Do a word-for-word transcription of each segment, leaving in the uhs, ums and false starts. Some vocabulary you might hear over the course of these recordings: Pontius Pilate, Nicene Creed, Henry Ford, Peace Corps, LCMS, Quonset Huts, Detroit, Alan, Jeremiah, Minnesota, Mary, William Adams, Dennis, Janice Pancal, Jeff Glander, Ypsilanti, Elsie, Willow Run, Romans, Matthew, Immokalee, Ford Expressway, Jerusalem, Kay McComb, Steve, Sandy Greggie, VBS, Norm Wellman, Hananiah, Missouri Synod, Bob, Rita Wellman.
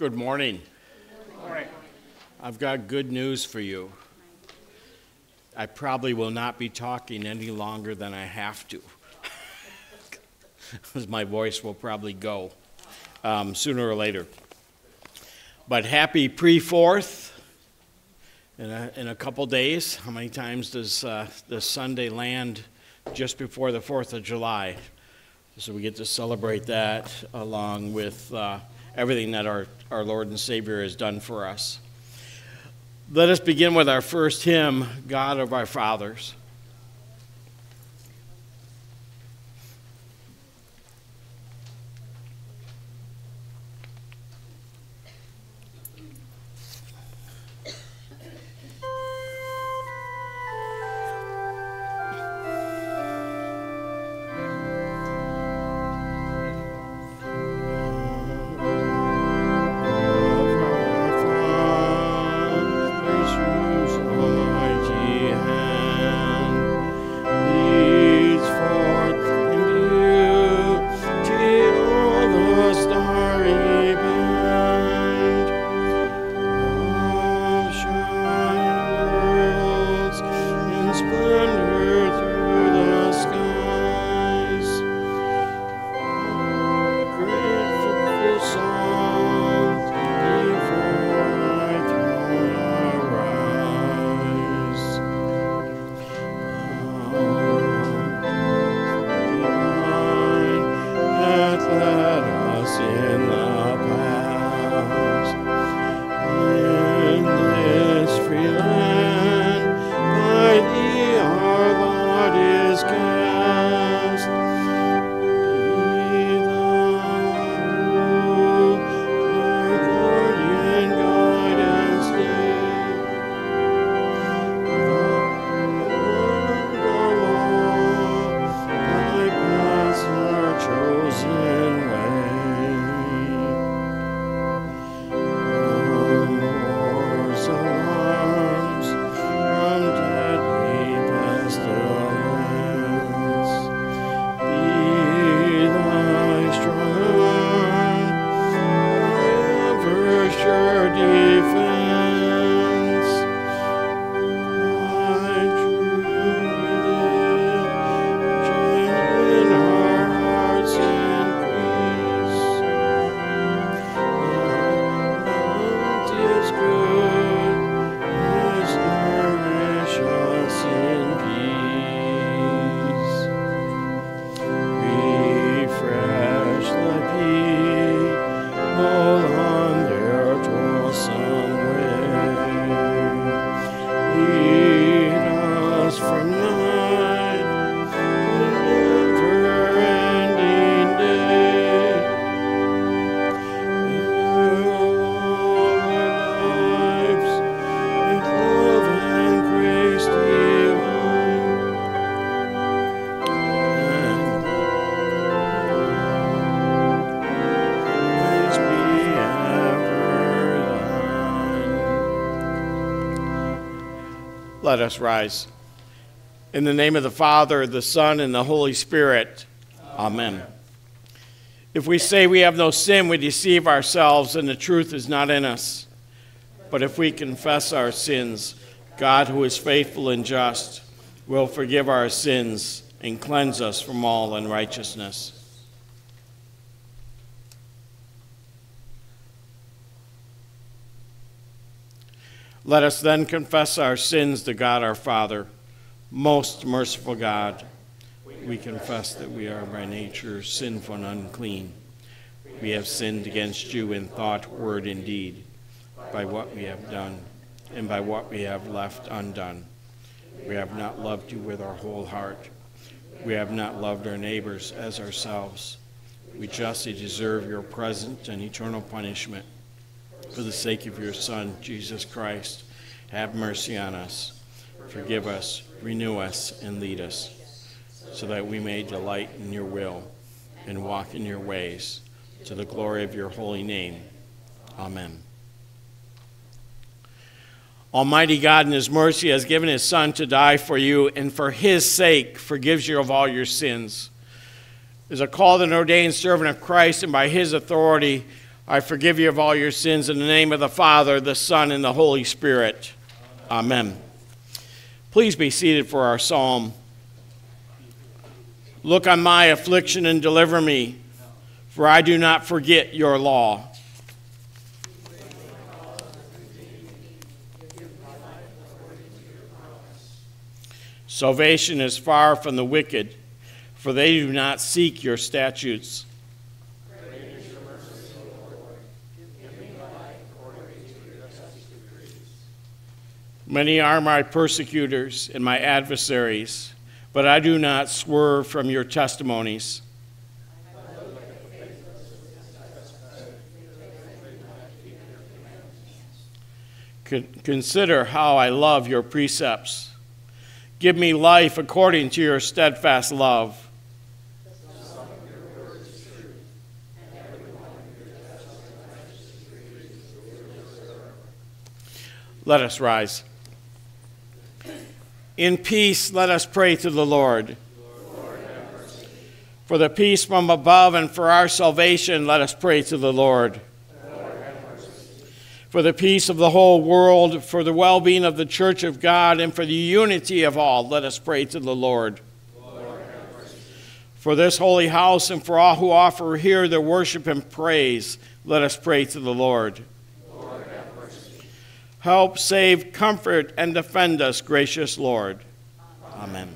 Good morning. Good morning. I've got good news for you. I probably will not be talking any longer than I have to. My voice will probably go um, sooner or later. But happy pre-fourth in a, in a couple days. How many times does uh, the Sunday land just before the fourth of July? So we get to celebrate that along with uh, everything that our, our Lord and Savior has done for us. Let us begin with our first hymn, God of Our Fathers. Let us rise. In the name of the Father, the Son, and the Holy Spirit. Amen. Amen. If we say we have no sin, we deceive ourselves, and the truth is not in us. But if we confess our sins, God, who is faithful and just, will forgive our sins and cleanse us from all unrighteousness. Let us then confess our sins to God our Father. Most merciful God, we confess that we are by nature sinful and unclean. We have sinned against you in thought, word, and deed, by what we have done and by what we have left undone. We have not loved you with our whole heart. We have not loved our neighbors as ourselves. We justly deserve your present and eternal punishment. For the sake of your Son, Jesus Christ, have mercy on us, forgive us, renew us, and lead us, so that we may delight in your will and walk in your ways, to the glory of your holy name. Amen. Almighty God in his mercy has given his Son to die for you, and for his sake forgives you of all your sins. As a called and ordained servant of Christ, and by his authority, I forgive you of all your sins in the name of the Father, the Son, and the Holy Spirit. Amen. Amen. Please be seated for our psalm. Look on my affliction and deliver me, for I do not forget your law. Salvation is far from the wicked, for they do not seek your statutes. Many are my persecutors and my adversaries, but I do not swerve from your testimonies. Consider how I love your precepts. Give me life according to your steadfast love. Let us rise. In peace, let us pray to the Lord. Lord, have mercy. For the peace from above and for our salvation, let us pray to the Lord. Lord, have mercy. For the peace of the whole world, for the well-being of the Church of God, and for the unity of all, let us pray to the Lord. Lord, have mercy. For this holy house and for all who offer here their worship and praise, let us pray to the Lord. Help, save, comfort, and defend us, gracious Lord. Amen.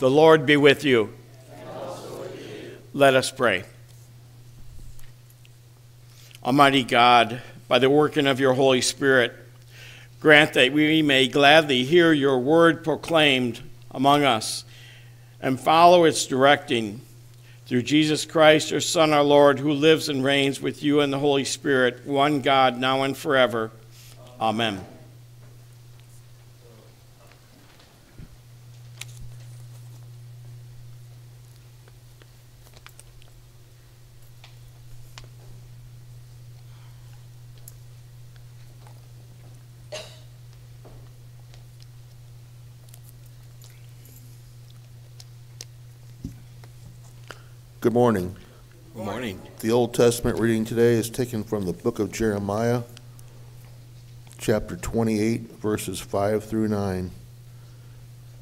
The Lord be with you. And also with you. Let us pray. Almighty God, by the working of your Holy Spirit, grant that we may gladly hear your word proclaimed among us and follow its directing through Jesus Christ, your Son, our Lord, who lives and reigns with you and the Holy Spirit, one God, now and forever. Amen. Good morning. Good morning. The Old Testament reading today is taken from the book of Jeremiah, chapter twenty-eight, verses five through nine.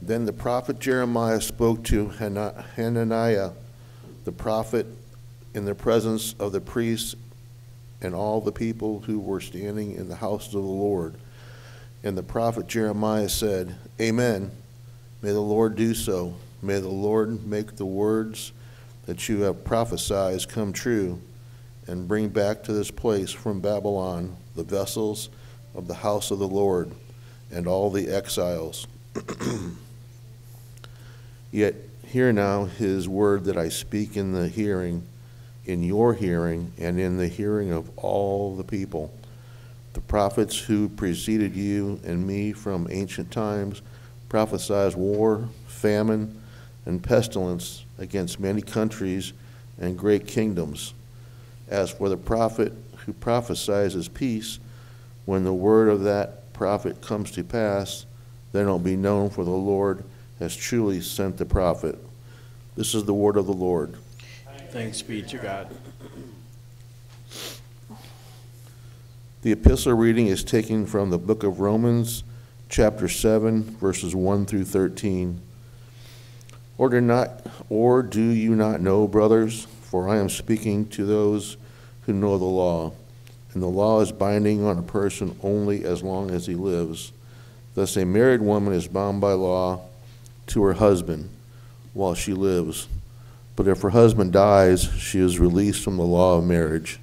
Then the prophet Jeremiah spoke to Hananiah, the prophet, in the presence of the priests and all the people who were standing in the house of the Lord. And the prophet Jeremiah said, Amen. May the Lord do so. May the Lord make the words that you have prophesied come true, and bring back to this place from Babylon the vessels of the house of the Lord and all the exiles. Yet hear now his word that I speak in the hearing, in your hearing, and in the hearing of all the people. The prophets who preceded you and me from ancient times prophesied war, famine, and pestilence against many countries and great kingdoms. As for the prophet who prophesies his peace, when the word of that prophet comes to pass, then it will be known, for the Lord has truly sent the prophet. This is the word of the Lord. Thanks be to God. The epistle reading is taken from the book of Romans, chapter seven, verses one through thirteen. Or do not, or do you not know, brothers, for I am speaking to those who know the law, and the law is binding on a person only as long as he lives. Thus a married woman is bound by law to her husband while she lives. But if her husband dies, she is released from the law of marriage.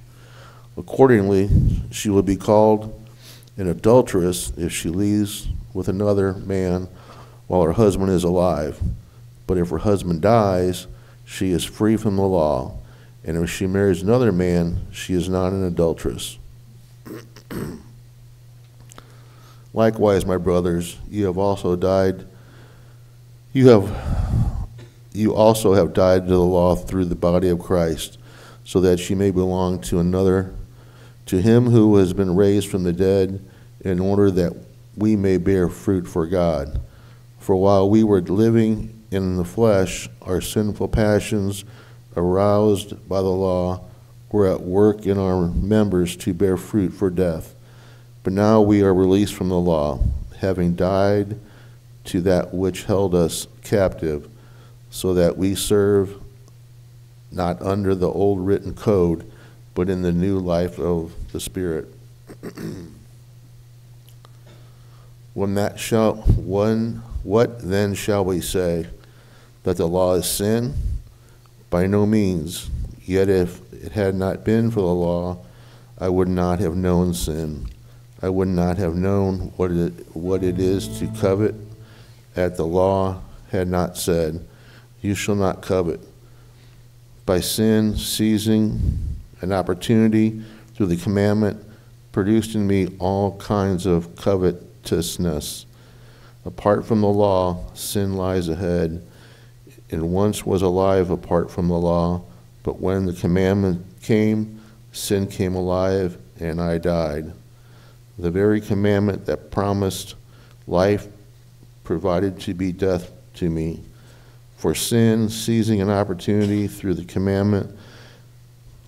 Accordingly, she will be called an adulteress if she leaves with another man while her husband is alive. But if her husband dies, she is free from the law, and if she marries another man, she is not an adulteress. Likewise, my brothers, you have also died. You have, you also have died to the law through the body of Christ, so that you may belong to another, to him who has been raised from the dead, in order that we may bear fruit for God. For while we were living in the flesh, our sinful passions, aroused by the law, were at work in our members to bear fruit for death. But now we are released from the law, having died to that which held us captive, so that we serve not under the old written code, but in the new life of the Spirit. When that shall, one, what then shall we say? That the law is sin? By no means. Yet if it had not been for the law, I would not have known sin. I would not have known what it, what it is to covet, that the law had not said, you shall not covet. By sin, seizing an opportunity through the commandment, produced in me all kinds of covetousness. Apart from the law, sin lies ahead, and once was alive apart from the law, but when the commandment came, sin came alive, and I died. The very commandment that promised life provided to be death to me. For sin, seizing an opportunity through the commandment,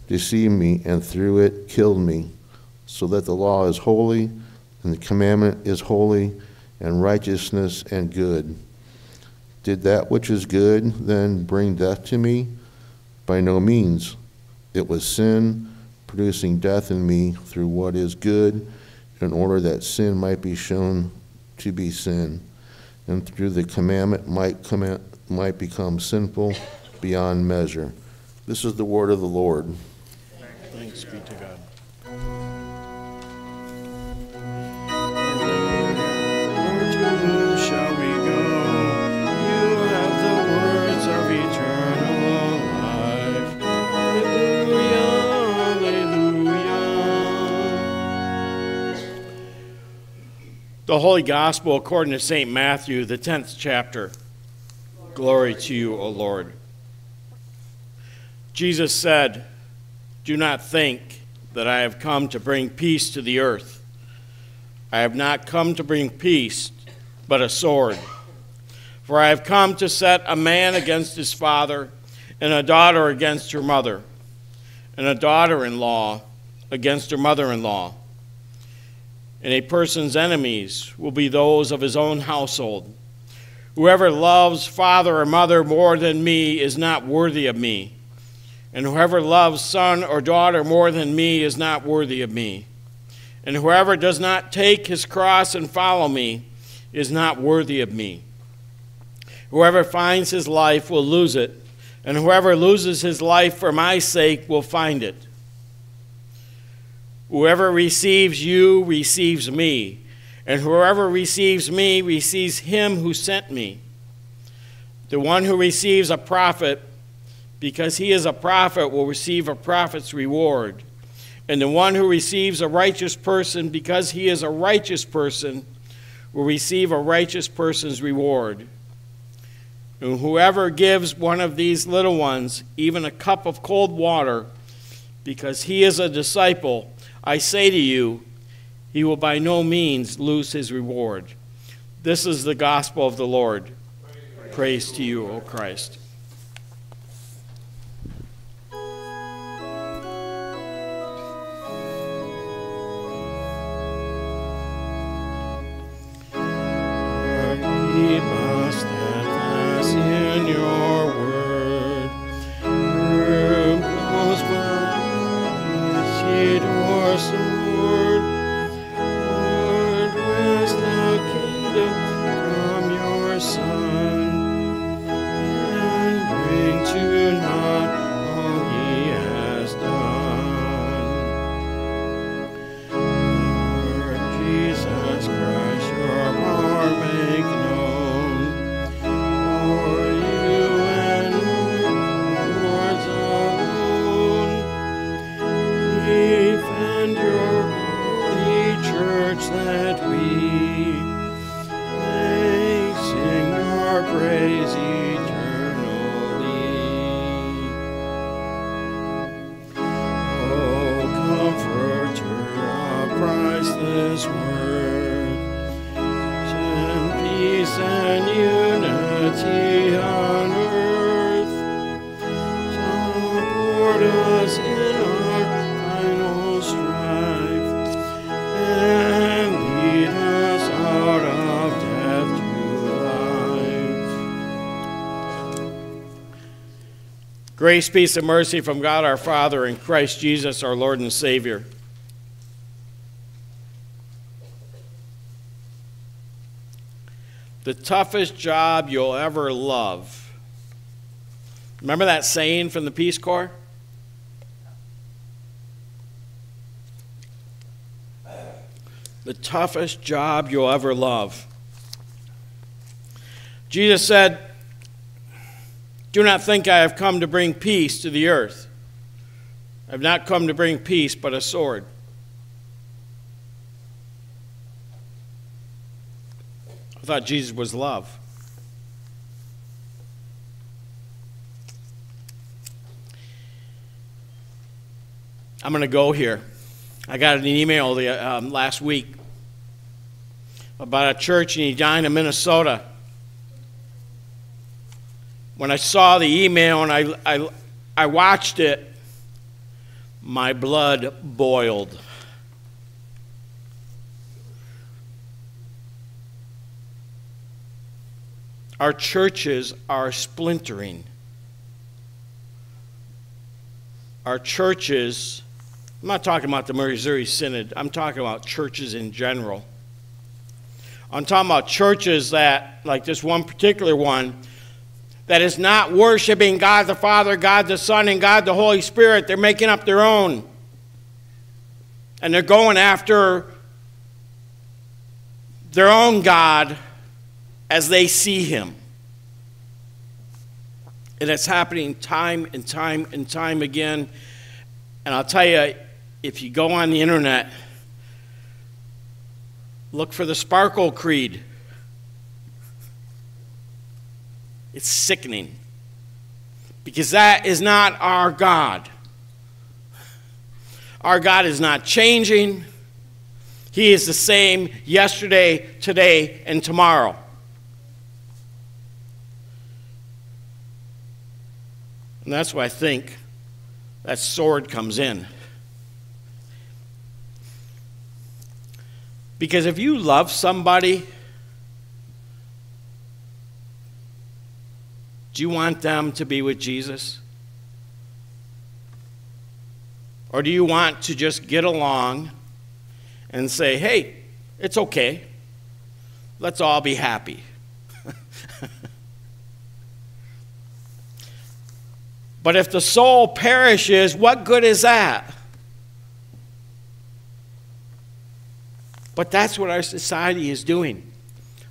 deceived me, and through it killed me, so that the law is holy, and the commandment is holy, and righteousness and good. Did that which is good then bring death to me? By no means. It was sin producing death in me through what is good, in order that sin might be shown to be sin, and through the commandment might, command, might become sinful beyond measure. This is the word of the Lord. Thanks be to God. The Holy Gospel according to Saint Matthew, the tenth chapter. Glory to you, O Lord. Jesus said, do not think that I have come to bring peace to the earth. I have not come to bring peace, but a sword. For I have come to set a man against his father, and a daughter against her mother, and a daughter-in-law against her mother-in-law. And a person's enemies will be those of his own household. Whoever loves father or mother more than me is not worthy of me. And whoever loves son or daughter more than me is not worthy of me. And whoever does not take his cross and follow me is not worthy of me. Whoever finds his life will lose it, and whoever loses his life for my sake will find it. Whoever receives you receives me, and whoever receives me receives him who sent me. The one who receives a prophet, because he is a prophet, will receive a prophet's reward. And the one who receives a righteous person, because he is a righteous person, will receive a righteous person's reward. And whoever gives one of these little ones even a cup of cold water, because he is a disciple, I say to you, he will by no means lose his reward. This is the gospel of the Lord. Praise, Praise to you, O Christ. Grace, peace, and mercy from God our Father and Christ Jesus, our Lord and Savior. The toughest job you'll ever love. Remember that saying from the Peace Corps? The toughest job you'll ever love. Jesus said, "Do not think I have come to bring peace to the earth. I have not come to bring peace, but a sword." I thought Jesus was love. I'm going to go here. I got an email the, um, last week about a church in Edina, Minnesota. When I saw the email and I, I, I watched it, my blood boiled. Our churches are splintering. Our churches, I'm not talking about the Missouri Synod, I'm talking about churches in general. I'm talking about churches that, like this one particular one, that is not worshiping God the Father, God the Son, and God the Holy Spirit. They're making up their own. And they're going after their own God as they see him. And it's happening time and time and time again. And I'll tell you, if you go on the internet, look for the Sparkle Creed. It's sickening, because that is not our God. Our God is not changing. He is the same yesterday, today, and tomorrow. And that's why I think that sword comes in. Because if you love somebody, do you want them to be with Jesus? Or do you want to just get along and say, hey, it's okay. Let's all be happy. But if the soul perishes, what good is that? But that's what our society is doing.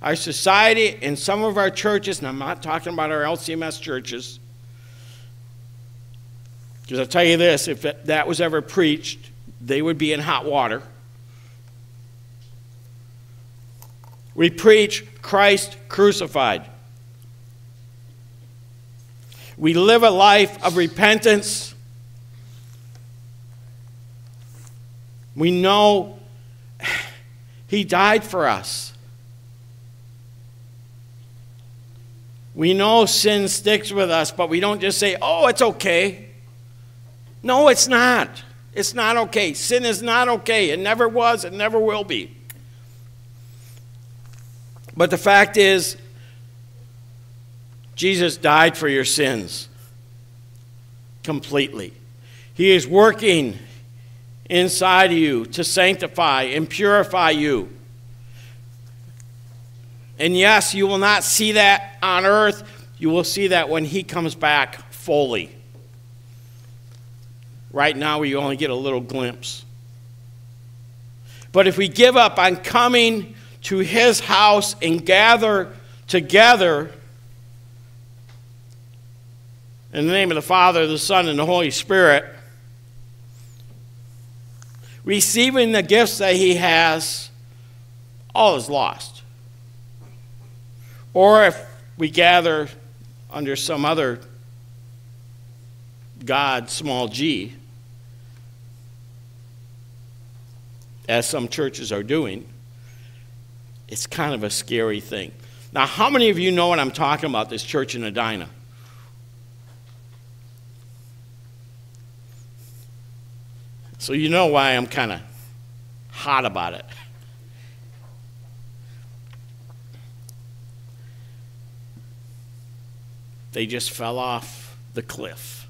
Our society and some of our churches, and I'm not talking about our L C M S churches, because I'll tell you this, if that was ever preached, they would be in hot water. We preach Christ crucified. We live a life of repentance. We know He died for us. We know sin sticks with us, but we don't just say, oh, it's okay. No, it's not. It's not okay. Sin is not okay. It never was. It never will be. But the fact is, Jesus died for your sins completely. He is working inside of you to sanctify and purify you. And yes, you will not see that on earth. You will see that when He comes back fully. Right now, we only get a little glimpse. But if we give up on coming to His house and gather together in the name of the Father, the Son, and the Holy Spirit, receiving the gifts that He has, all is lost. Or if we gather under some other God, small g, as some churches are doing, it's kind of a scary thing. Now, how many of you know what I'm talking about, this church in Edina? So you know why I'm kind of hot about it. They just fell off the cliff.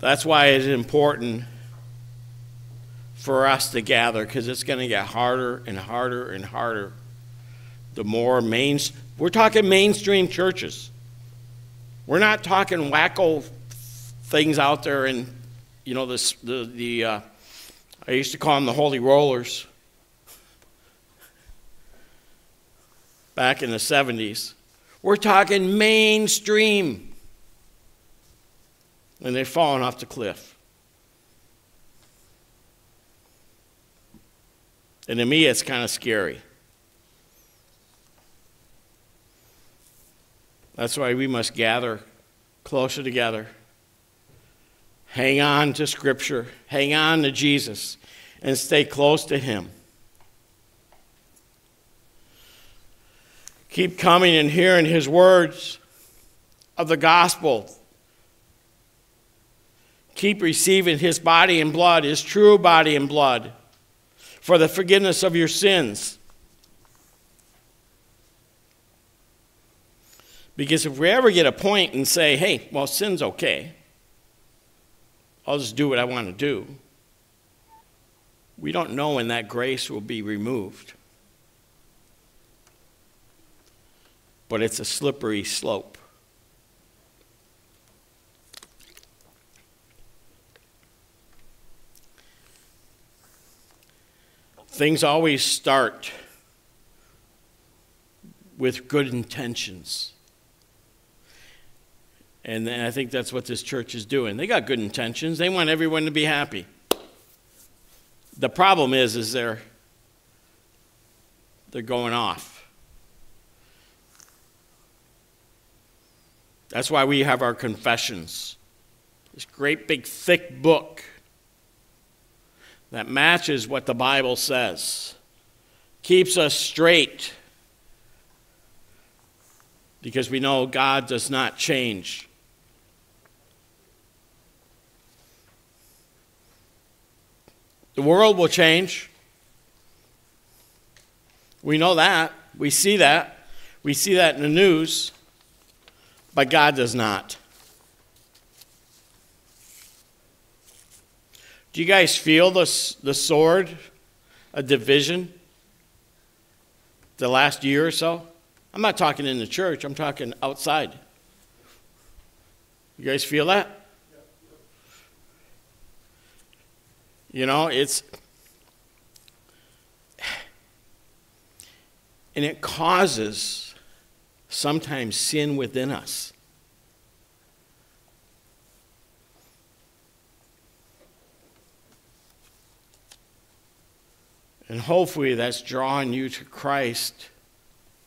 That's why it's important for us to gather, because it's going to get harder and harder and harder. The more main, we're talking mainstream churches. We're not talking wacko things out there, and you know this, the the uh, I used to call them the holy rollers back in the seventies. We're talking mainstream, and they're falling off the cliff. And to me, it's kind of scary. That's why we must gather closer together. Hang on to Scripture. Hang on to Jesus and stay close to Him. Keep coming and hearing His words of the gospel. Keep receiving His body and blood, His true body and blood, for the forgiveness of your sins. Because if we ever get a point and say, hey, well, sin's okay, I'll just do what I want to do, we don't know when that grace will be removed. But it's a slippery slope. Things always start with good intentions. And I think that's what this church is doing. They got good intentions. They want everyone to be happy. The problem is, is they're, they're going off. That's why we have our confessions. This great big thick book that matches what the Bible says. Keeps us straight. Because we know God does not change. The world will change. We know that. We see that. We see that in the news. But God does not. Do you guys feel the, the sword of division the last year or so? I'm not talking in the church. I'm talking outside. You guys feel that? You know, it's, and it causes sometimes sin within us. And hopefully that's drawing you to Christ,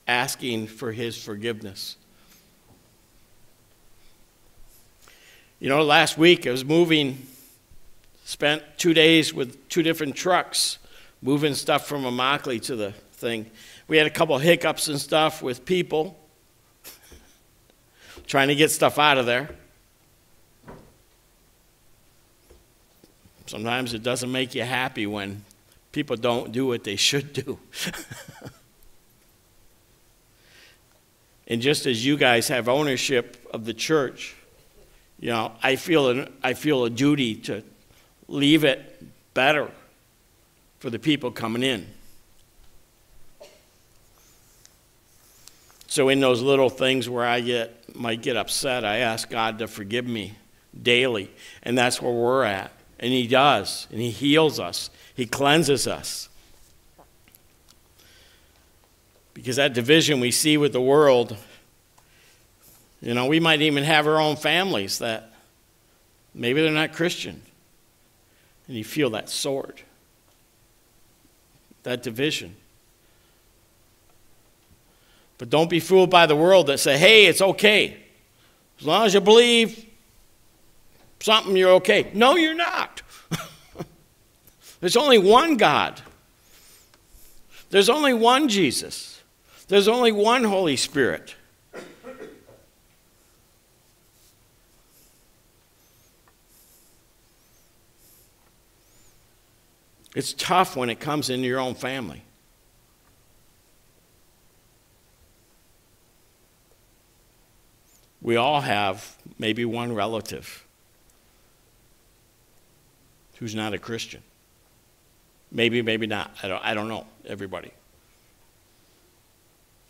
asking for his forgiveness. You know, last week I was moving, spent two days with two different trucks, moving stuff from Immokalee to the thing. We had a couple hiccups and stuff with people, trying to get stuff out of there. Sometimes it doesn't make you happy when people don't do what they should do. And just as you guys have ownership of the church, you know, I feel, an, I feel a duty to leave it better for the people coming in. So in those little things where I get, might get upset, I ask God to forgive me daily. And that's where we're at. And he does. And he heals us. He cleanses us. Because that division we see with the world, you know, we might even have our own families that maybe they're not Christian. And you feel that sword, that division. But don't be fooled by the world that say, hey, it's okay. As long as you believe something, you're okay. No, you're not. There's only one God. There's only one Jesus. There's only one Holy Spirit. It's tough when it comes into your own family. We all have maybe one relative who's not a Christian. Maybe, maybe not. I don't, I don't know, everybody.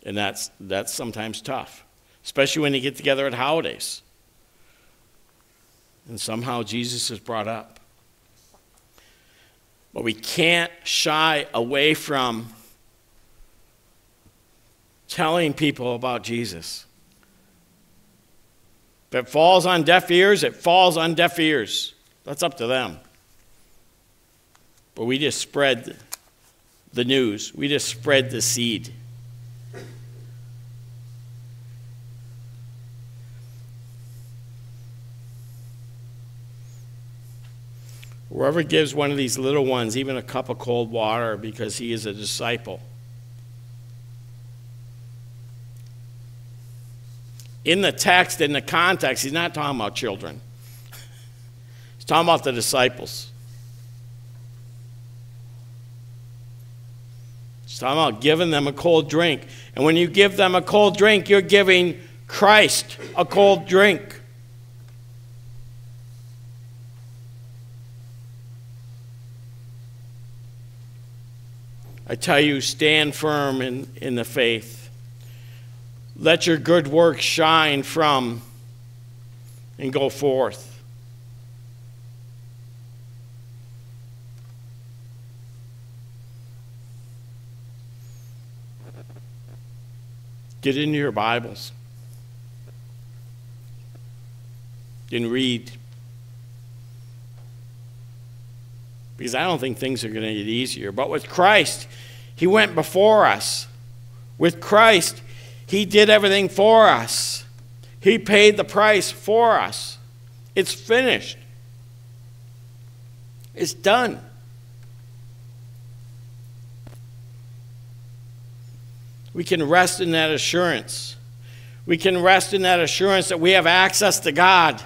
And that's, that's sometimes tough, especially when you get together at holidays. And somehow Jesus is brought up. But we can't shy away from telling people about Jesus. If it falls on deaf ears, it falls on deaf ears. That's up to them. But we just spread the news. We just spread the seed. Whoever gives one of these little ones even a cup of cold water because he is a disciple. In the text, in the context, he's not talking about children. He's talking about the disciples. It's talking about giving them a cold drink. And when you give them a cold drink, you're giving Christ a cold drink. I tell you, stand firm in, in the faith. Let your good works shine from and go forth. Get into your Bibles and read. Because I don't think things are going to get easier. But with Christ, he went before us. With Christ, he did everything for us. He paid the price for us. It's finished. It's done. We can rest in that assurance. We can rest in that assurance that we have access to God.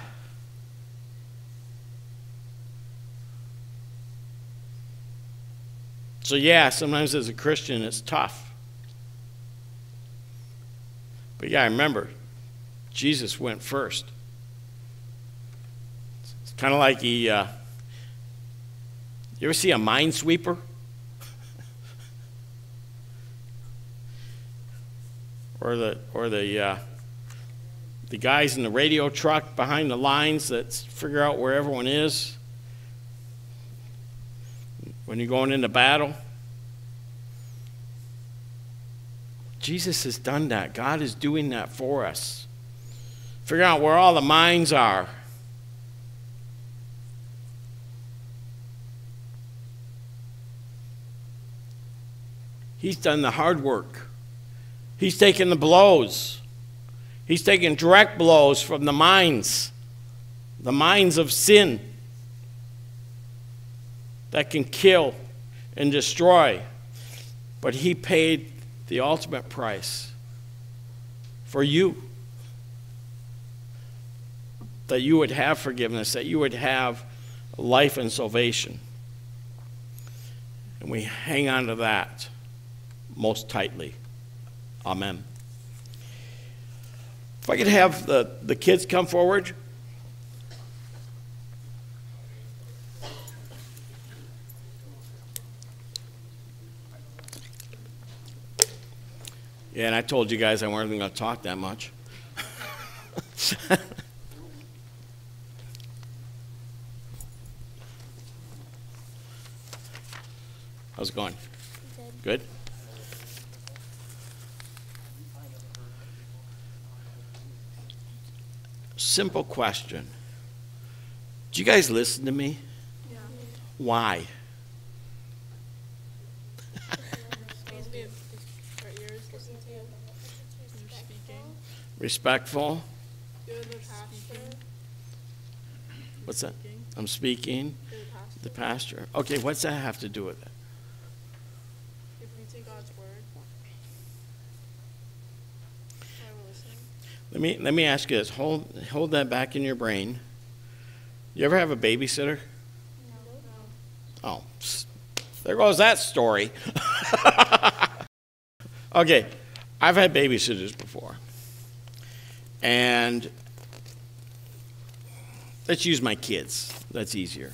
So yeah, sometimes as a Christian it's tough. But yeah, I remember Jesus went first. It's kind of like he, uh, You ever see a minesweeper? Or the, or the, uh, the guys in the radio truck behind the lines that figure out where everyone is when you're going into battle? Jesus has done that. God is doing that for us. Figure out where all the mines are. He's done the hard work. He's taken the blows. He's taken direct blows from the mines, the mines of sin that can kill and destroy. But he paid the ultimate price for you, that you would have forgiveness, that you would have life and salvation. And we hang on to that most tightly. Amen. If I could have the, the kids come forward. Yeah, and I told you guys I weren't even going to talk that much. How's it going? Good. Good? Simple question. Do you guys listen to me? Yeah. Why? Respectful. What's that? I'm speaking. The pastor. Okay, what's that have to do with it? If we take God's word. Let me let me ask you this. Hold hold that back in your brain. You ever have a babysitter? No. Oh, there goes that story. Okay, I've had babysitters before. And let's use my kids. That's easier.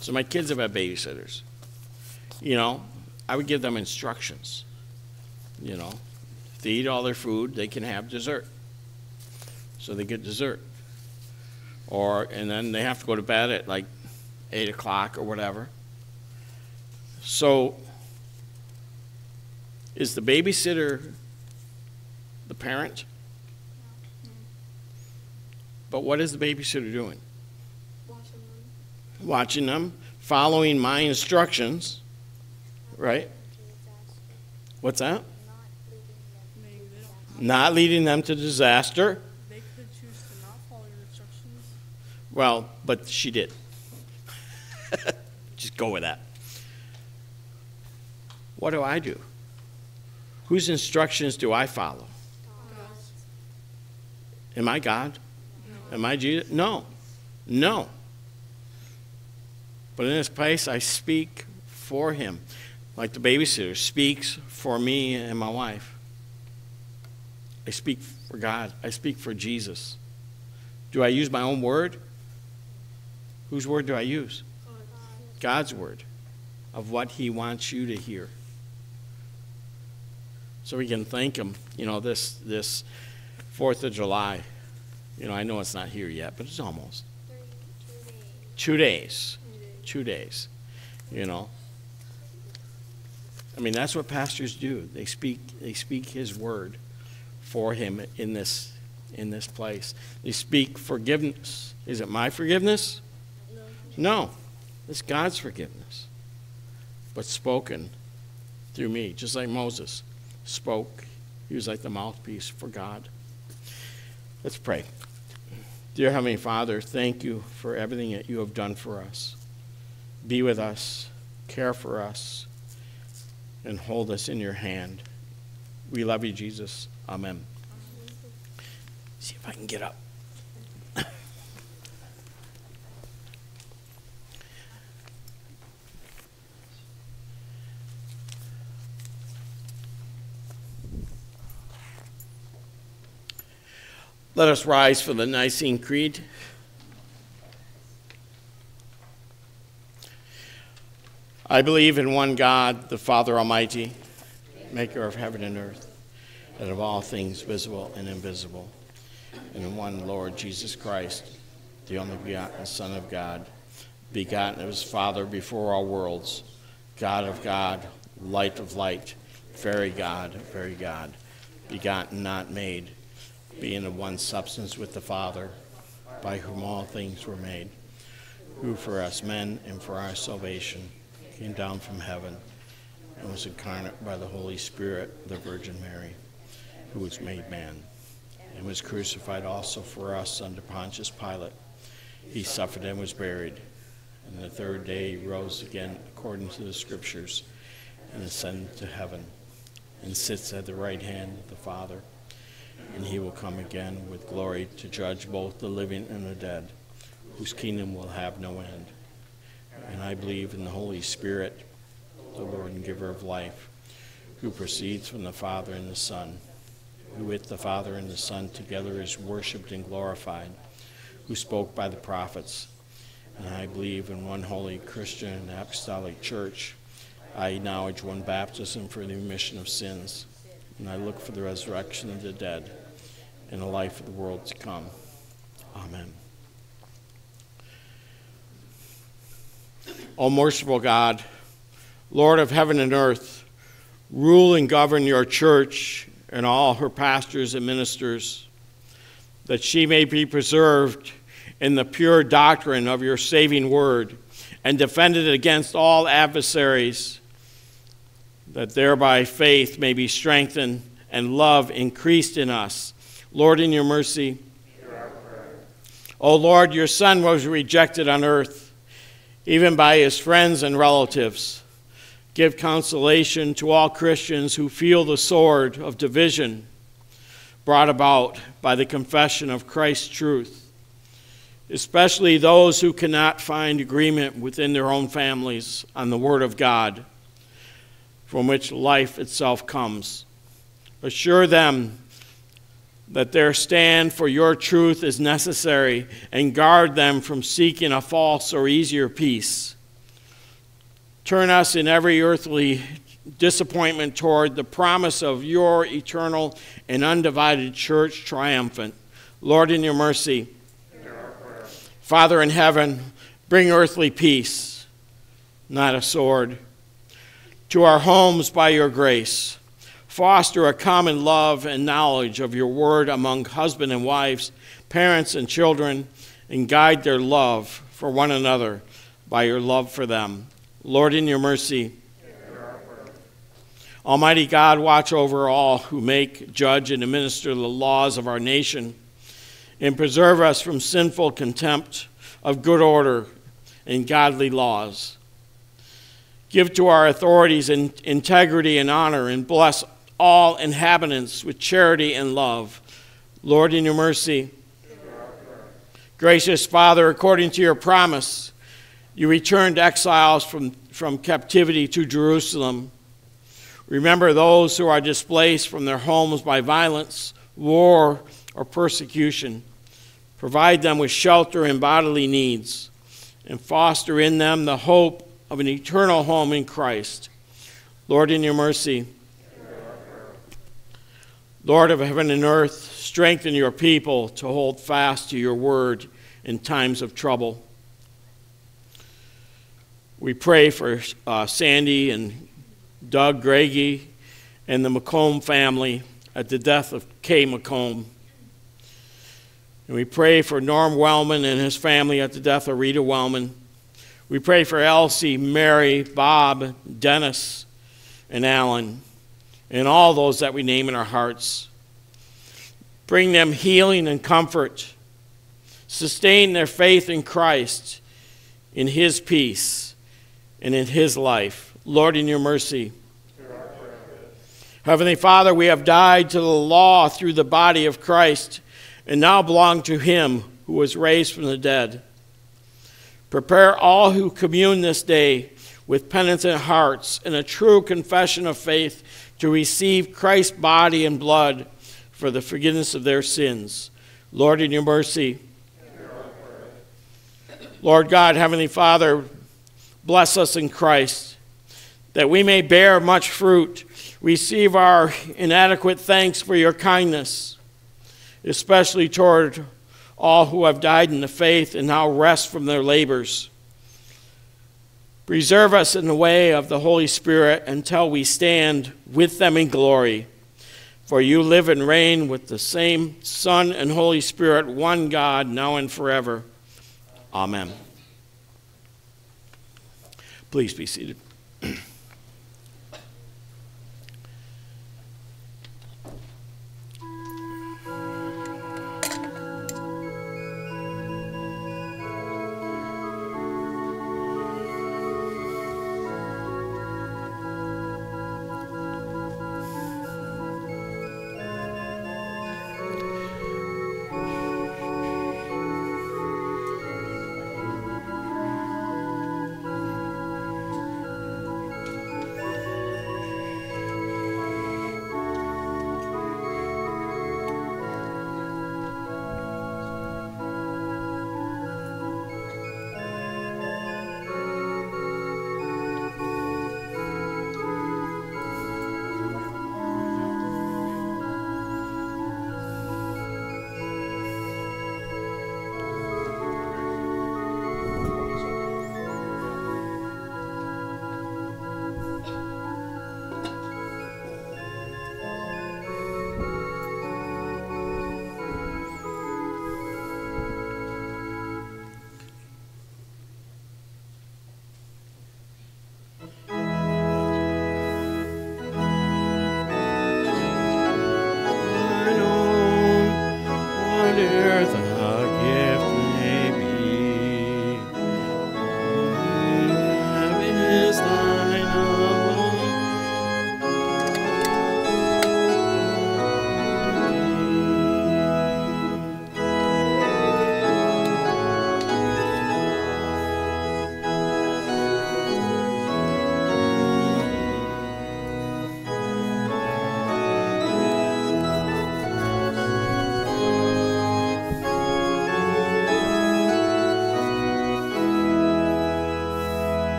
So my kids have had babysitters. You know, I would give them instructions. You know, if they eat all their food, they can have dessert. So they get dessert. Or, and then they have to go to bed at like eight o'clock or whatever. So is the babysitter the parent? But what is the babysitter doing? Watching them. Watching them, following my instructions, right? What's that? Not leading them to disaster. They could choose to not follow your instructions. Well, but she did. Just go with that. What do I do? Whose instructions do I follow? God's. Am I God? Am I Jesus? No. No. But in this place, I speak for him. Like the babysitter speaks for me and my wife. I speak for God. I speak for Jesus. Do I use my own word? Whose word do I use? God's word of what he wants you to hear. So we can thank him, you know, this, this fourth of July. You know, I know it's not here yet, but it's almost. Two days. Two days. You know. I mean, that's what pastors do. They speak they speak his word for him in this in this place. They speak forgiveness. Is it my forgiveness? No. No. It's God's forgiveness. But spoken through me, just like Moses spoke. He was like the mouthpiece for God. Let's pray. Dear Heavenly Father, thank you for everything that you have done for us. Be with us, care for us, and hold us in your hand. We love you, Jesus. Amen. See if I can get up. Let us rise for the Nicene Creed. I believe in one God, the Father Almighty, maker of heaven and earth, and of all things visible and invisible, and in one Lord Jesus Christ, the only begotten Son of God, begotten of his Father before all worlds, God of God, light of light, very God, very God, begotten, not made, being of one substance with the Father, by whom all things were made, who for us men and for our salvation came down from heaven and was incarnate by the Holy Spirit, the Virgin Mary, who was made man, and was crucified also for us under Pontius Pilate. He suffered and was buried, and the third day he rose again according to the Scriptures, and ascended to heaven, and sits at the right hand of the Father, and he will come again with glory to judge both the living and the dead, whose kingdom will have no end. And I believe in the Holy Spirit, the Lord and giver of life, who proceeds from the Father and the Son, who with the Father and the Son together is worshipped and glorified, who spoke by the prophets. And I believe in one holy Christian and apostolic church. I acknowledge one baptism for the remission of sins, and I look for the resurrection of the dead and the life of the world to come. Amen. O merciful God, Lord of heaven and earth, rule and govern your church and all her pastors and ministers, that she may be preserved in the pure doctrine of your saving word and defended against all adversaries, that thereby faith may be strengthened and love increased in us. Lord, in your mercy. Hear our prayer. O Lord, your Son was rejected on earth, even by his friends and relatives. Give consolation to all Christians who feel the sword of division brought about by the confession of Christ's truth, especially those who cannot find agreement within their own families on the Word of God, from which life itself comes. Assure them that their stand for your truth is necessary, and guard them from seeking a false or easier peace. Turn us in every earthly disappointment toward the promise of your eternal and undivided church triumphant. Lord, in your mercy. Hear our prayer. Father in heaven, bring earthly peace, not a sword, to our homes by your grace. Foster a common love and knowledge of your word among husband and wives, parents and children, and guide their love for one another by your love for them. Lord, in your mercy. Almighty God, watch over all who make, judge, and administer the laws of our nation, and preserve us from sinful contempt of good order and godly laws. Give to our authorities in integrity and honor, and bless all inhabitants with charity and love. Lord, in your mercy. Gracious Father, according to your promise, you returned exiles from, from captivity to Jerusalem. Remember those who are displaced from their homes by violence, war, or persecution. Provide them with shelter and bodily needs, and foster in them the hope of an eternal home in Christ. Lord, in your mercy. Lord of heaven and earth, strengthen your people to hold fast to your word in times of trouble. We pray for uh, Sandy and Doug Greggie and the McComb family at the death of Kay McComb. And we pray for Norm Wellman and his family at the death of Rita Wellman. We pray for Elsie, Mary, Bob, Dennis, and Alan, and all those that we name in our hearts. Bring them healing and comfort. Sustain their faith in Christ, in his peace, and in his life. Lord, in your mercy. Heavenly Father, we have died to the law through the body of Christ, and now belong to him who was raised from the dead. Prepare all who commune this day with penitent hearts and a true confession of faith to receive Christ's body and blood for the forgiveness of their sins. Lord, in your mercy. Lord God, Heavenly Father, bless us in Christ that we may bear much fruit, receive our inadequate thanks for your kindness, especially toward all who have died in the faith and now rest from their labors. Preserve us in the way of the Holy Spirit until we stand with them in glory. For you live and reign with the same Son and Holy Spirit, one God, now and forever. Amen. Please be seated.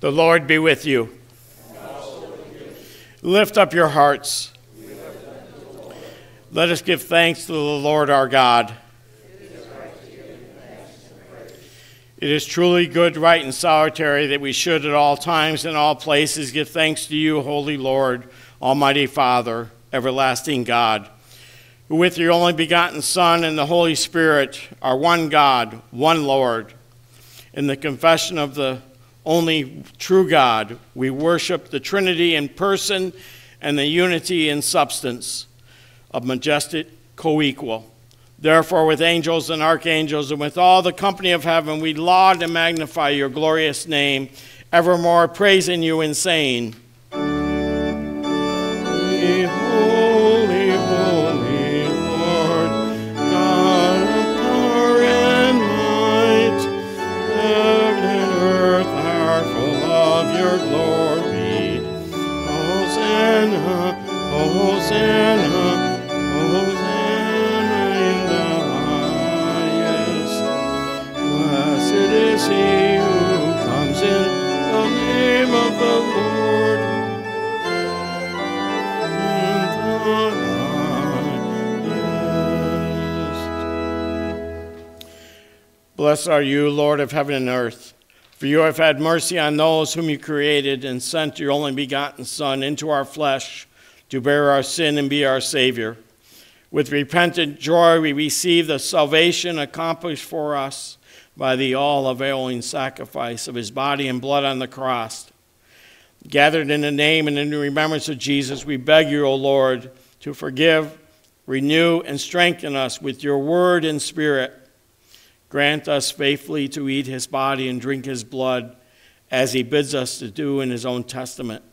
The Lord be with you. Lift up your hearts. Let us give thanks to the Lord our God. It is truly good, right, and salutary that we should at all times and all places give thanks to you, Holy Lord, Almighty Father, everlasting God, who with your only begotten Son and the Holy Spirit are one God, one Lord. In the confession of the only true God, we worship the Trinity in person and the unity in substance of majestic co-equal. Therefore, with angels and archangels and with all the company of heaven, we laud and magnify your glorious name, evermore praising you and saying, Hosanna, Hosanna in the highest. Blessed is he who comes in the name of the Lord. In the highest. Blessed are you, Lord of heaven and earth, for you have had mercy on those whom you created and sent your only begotten Son into our flesh, to bear our sin and be our Savior. With repentant joy, we receive the salvation accomplished for us by the all-availing sacrifice of his body and blood on the cross. Gathered in the name and in the remembrance of Jesus, we beg you, O Lord, to forgive, renew, and strengthen us with your word and spirit. Grant us faithfully to eat his body and drink his blood, as he bids us to do in his own testament.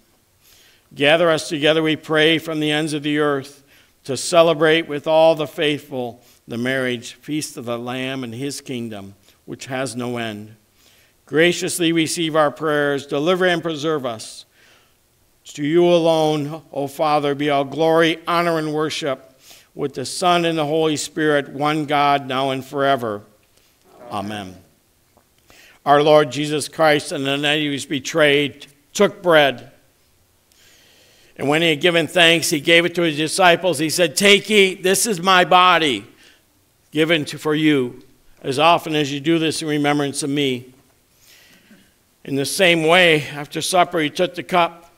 Gather us together, we pray, from the ends of the earth to celebrate with all the faithful the marriage feast of the Lamb and his kingdom, which has no end. Graciously receive our prayers, deliver and preserve us. To you alone, O Father, be all glory, honor, and worship with the Son and the Holy Spirit, one God, now and forever. Amen. Amen. our Lord Jesus Christ, and the night he was betrayed, took bread. And when he had given thanks, he gave it to his disciples. He said, take, eat, this is my body given to, for you. As often as you do this in remembrance of me. In the same way, after supper, he took the cup.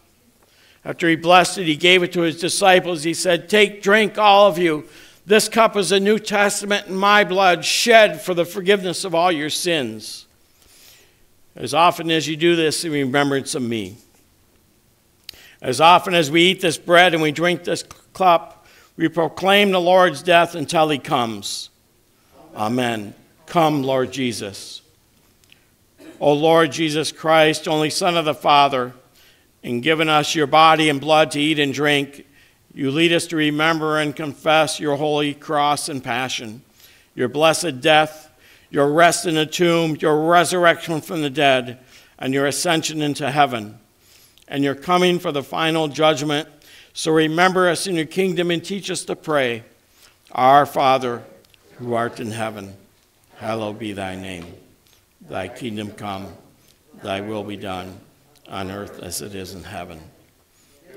After he blessed it, he gave it to his disciples. He said, take, drink, all of you. This cup is the New Testament in my blood, shed for the forgiveness of all your sins. As often as you do this in remembrance of me. As often as we eat this bread and we drink this cup, we proclaim the Lord's death until he comes. Amen. Come, Lord Jesus. O Lord Jesus Christ, only Son of the Father, in giving us your body and blood to eat and drink, you lead us to remember and confess your holy cross and passion, your blessed death, your rest in the tomb, your resurrection from the dead, and your ascension into heaven, and your coming for the final judgment. So remember us in your kingdom and teach us to pray. Our Father, who art in heaven, hallowed be thy name. Thy kingdom come, thy will be done, on earth as it is in heaven.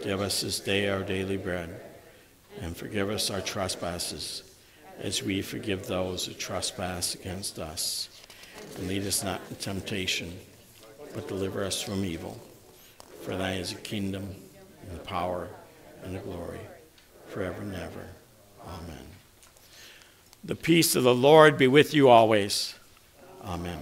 Give us this day our daily bread, and forgive us our trespasses, as we forgive those who trespass against us. And lead us not into temptation, but deliver us from evil. For thine is the kingdom, and the power, and the glory, forever and ever. Amen. The peace of the Lord be with you always. Amen.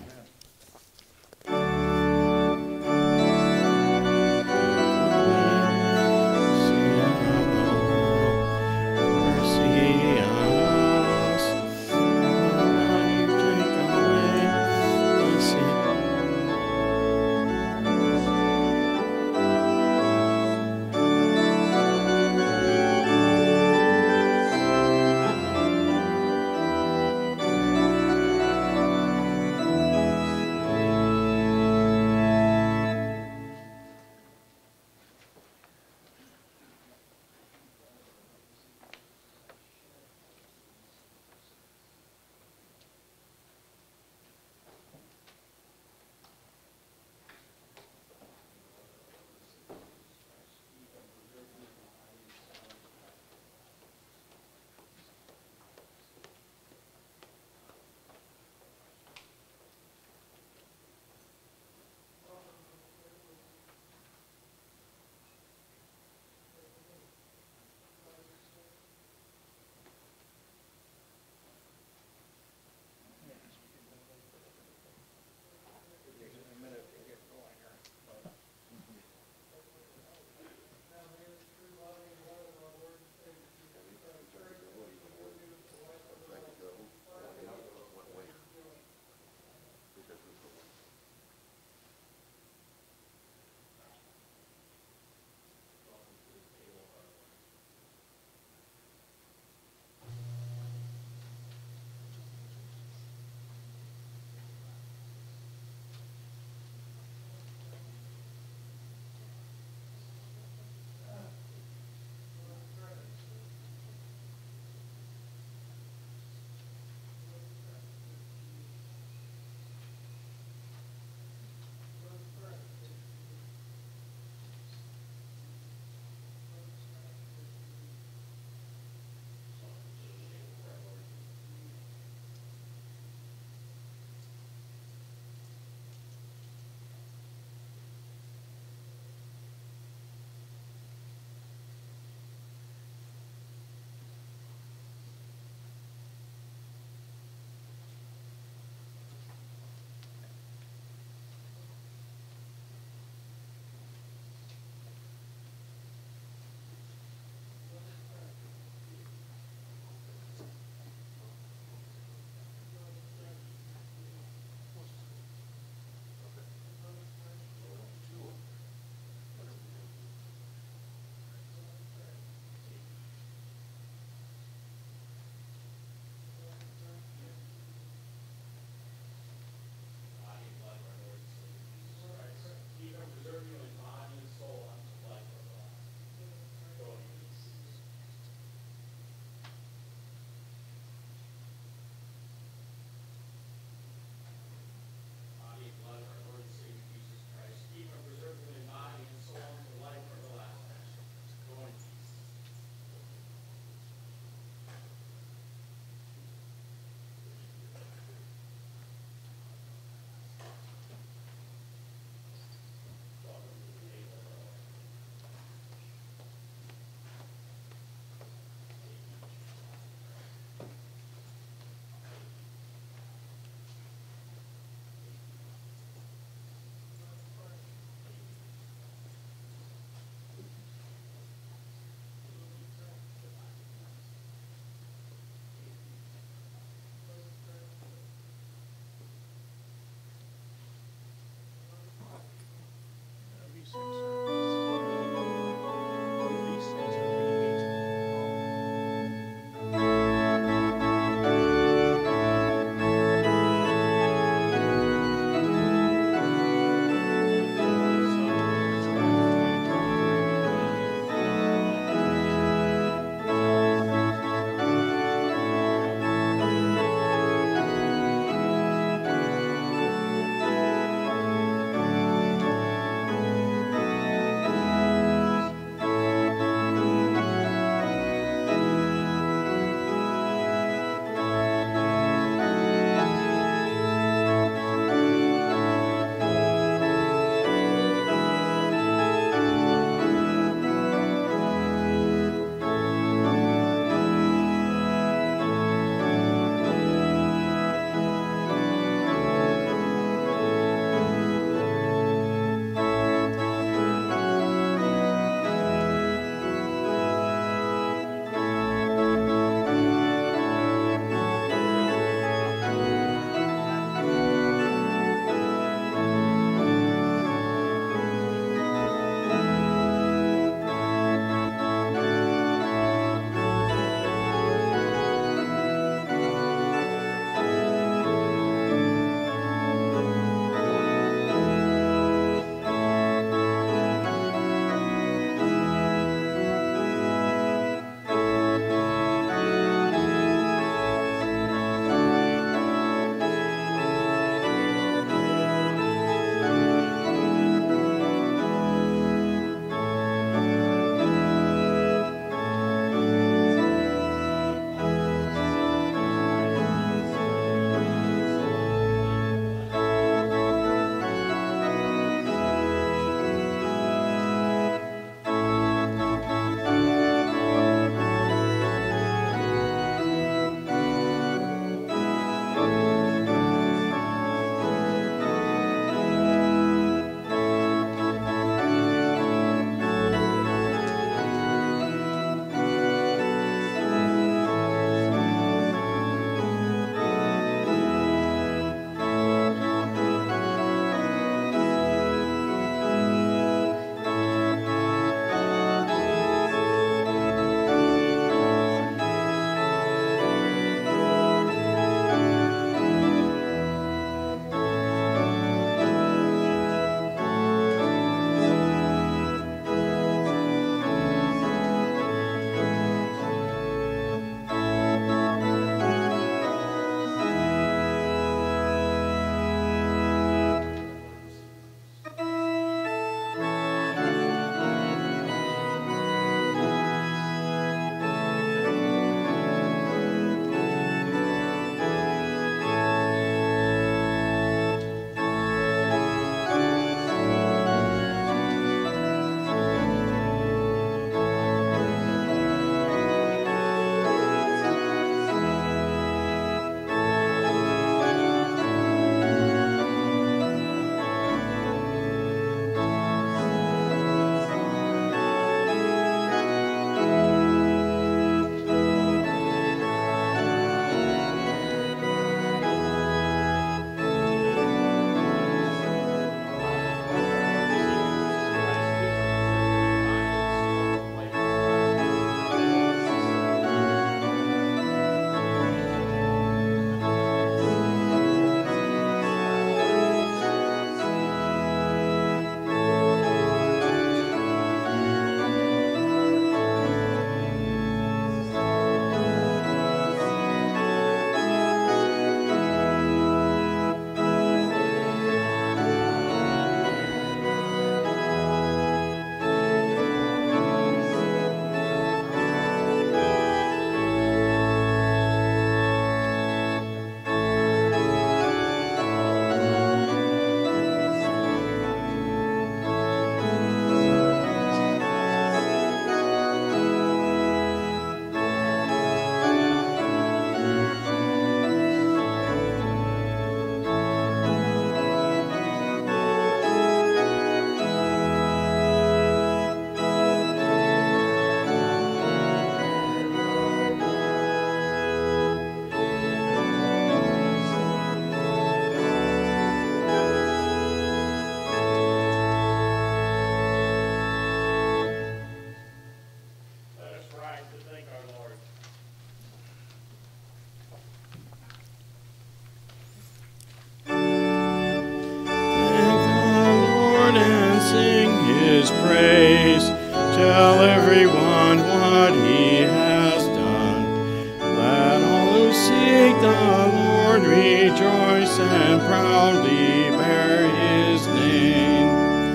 grace and proudly bear his name.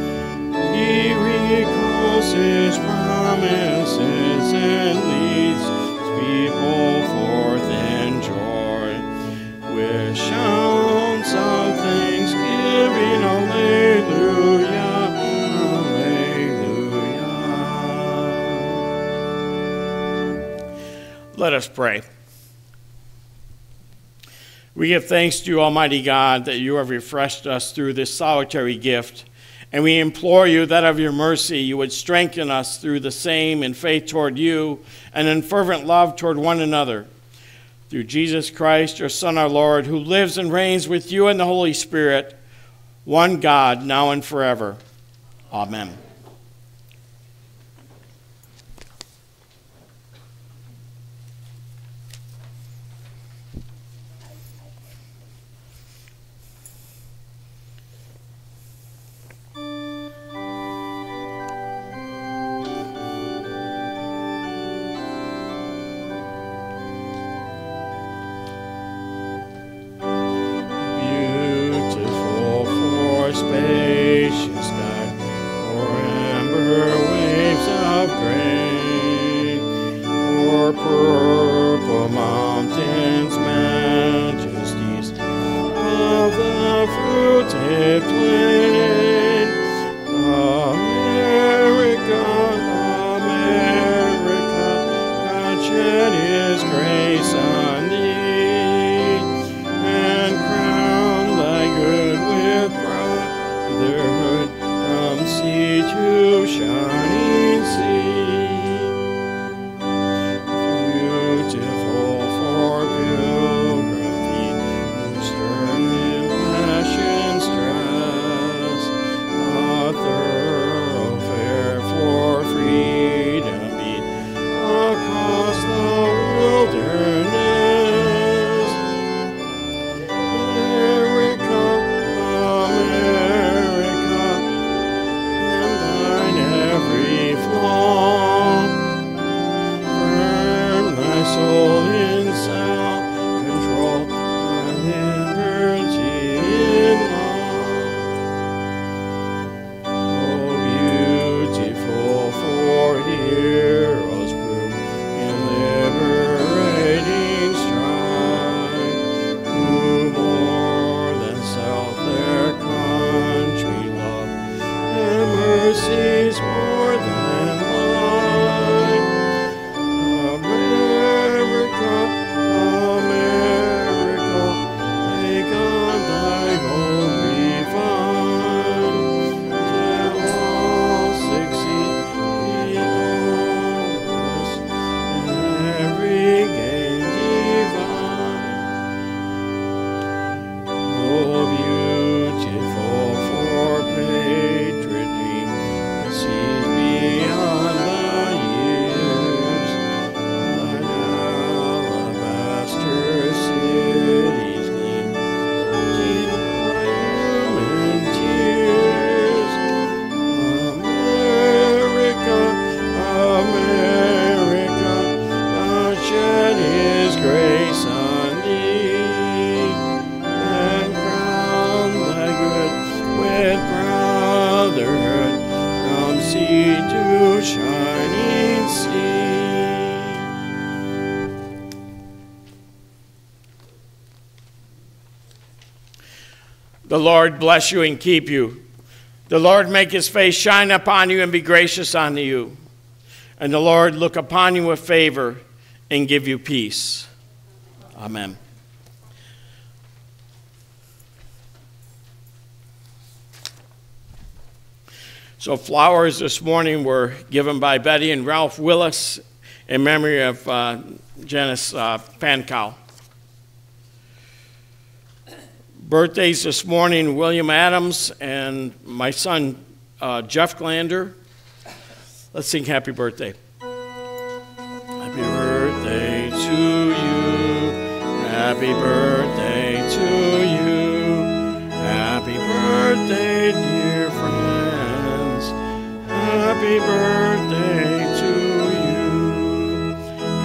He recalls his promises and leads his people forth in joy. With shouts of thanksgiving, hallelujah. Let us pray. We give thanks to you, Almighty God, that you have refreshed us through this solitary gift, and we implore you that of your mercy you would strengthen us through the same in faith toward you and in fervent love toward one another. Through Jesus Christ, your Son, our Lord, who lives and reigns with you and the Holy Spirit, one God, now and forever. Amen. The Lord bless you and keep you. The Lord make his face shine upon you and be gracious unto you. And the Lord look upon you with favor and give you peace. Amen. So flowers this morning were given by Betty and Ralph Willis in memory of uh, Janice uh, Pancal. Birthdays this morning, William Adams and my son, uh, Jeff Glander. Let's sing happy birthday. Happy birthday to you. Happy birthday to you. Happy birthday, dear friends. Happy birthday to you.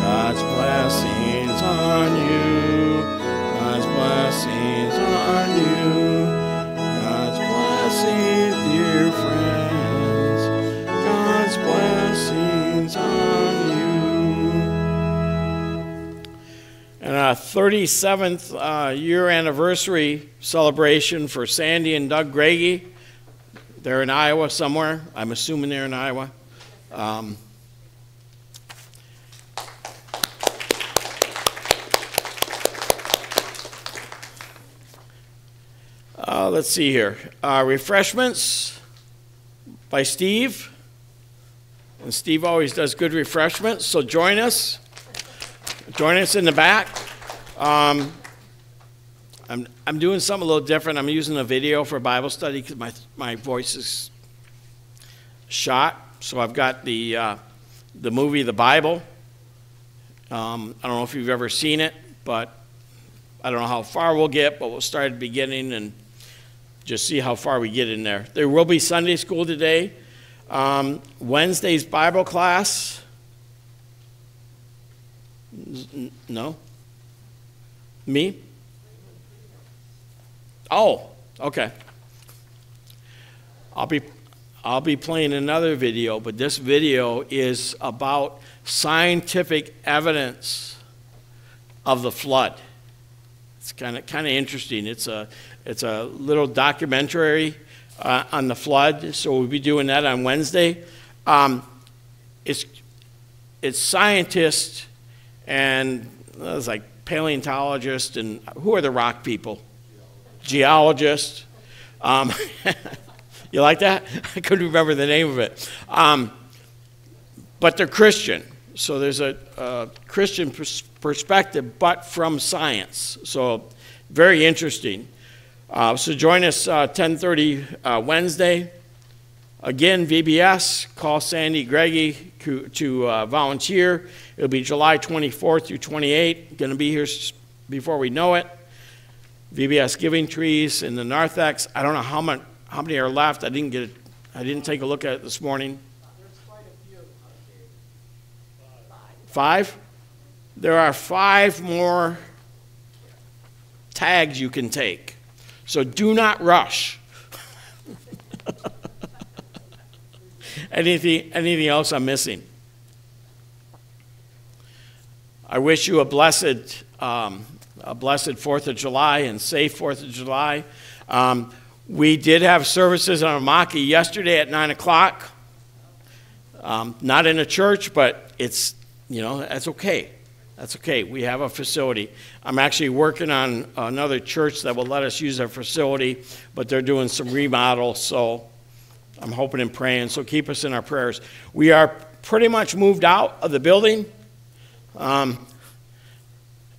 God's blessings on you. Blessings on thirty-seventh uh, year anniversary celebration for Sandy and Doug Greggie. They're in Iowa somewhere. I'm assuming they're in Iowa. Um, uh, let's see here. Uh, refreshments by Steve. And Steve always does good refreshments, so join us. Join us in the back. Um, I'm, I'm doing something a little different. I'm using a video for Bible study because my, my voice is shot. So I've got the, uh, the movie, The Bible. Um, I don't know if you've ever seen it, but I don't know how far we'll get, but we'll start at the beginning and just see how far we get in there. There will be Sunday school today. Um, Wednesday's Bible class. No? Me? Oh, okay. I'll be, I'll be playing another video, but this video is about scientific evidence of the flood. It's kind of kind of interesting. It's a, it's a little documentary uh, on the flood, so we'll be doing that on Wednesday. Um, it's, it's scientists and it was like paleontologists and who are the rock people? Geologists. Um, you like that? I couldn't remember the name of it. Um, but they're Christian. So there's a, a Christian pers perspective, but from science. So very interesting. Uh, so join us uh, ten thirty uh, Wednesday. Again, V B S, call Sandy Greggie to, to uh, volunteer. It'll be July twenty-fourth through twenty-eighth. Going to be here before we know it. V B S Giving Trees and the narthex. I don't know how much, how many are left. I didn't get. A, I didn't take a look at it this morning. There's quite a few. Five. There are five more tags you can take. So do not rush. Anything, anything else I'm missing? I wish you a blessed, um, a blessed fourth of July and safe fourth of July. Um, we did have services on Amaki yesterday at nine o'clock. Um, not in a church, but it's, you know, that's okay. That's okay. We have a facility. I'm actually working on another church that will let us use our facility, but they're doing some remodel, so I'm hoping and praying, so keep us in our prayers. We are pretty much moved out of the building, um,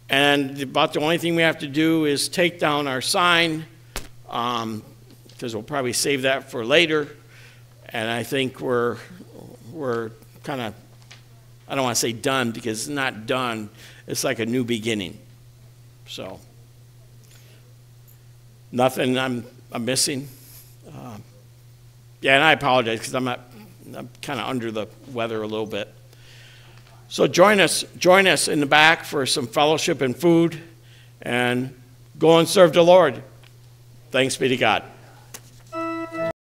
and about the only thing we have to do is take down our sign, because um, we'll probably save that for later, and I think we're, we're kind of, I don't want to say done, because it's not done. It's like a new beginning. So nothing I'm, I'm missing. Uh, Yeah, and I apologize because I'm, I'm kind of under the weather a little bit. So join us, join us in the back for some fellowship and food, and go and serve the Lord. Thanks be to God.